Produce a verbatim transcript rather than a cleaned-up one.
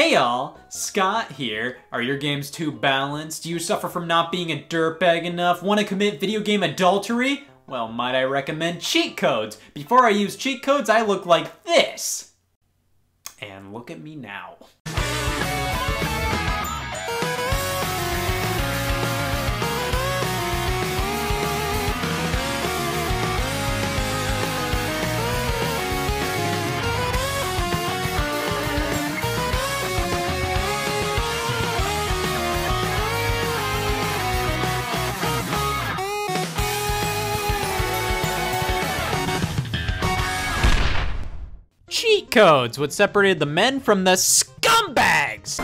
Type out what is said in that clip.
Hey y'all, Scott here. Are your games too balanced? Do you suffer from not being a dirtbag enough? Want to commit video game adultery? Well, might I recommend cheat codes? Before I use cheat codes, I look like this. And look at me now. Cheat codes, what separated the men from the scumbags!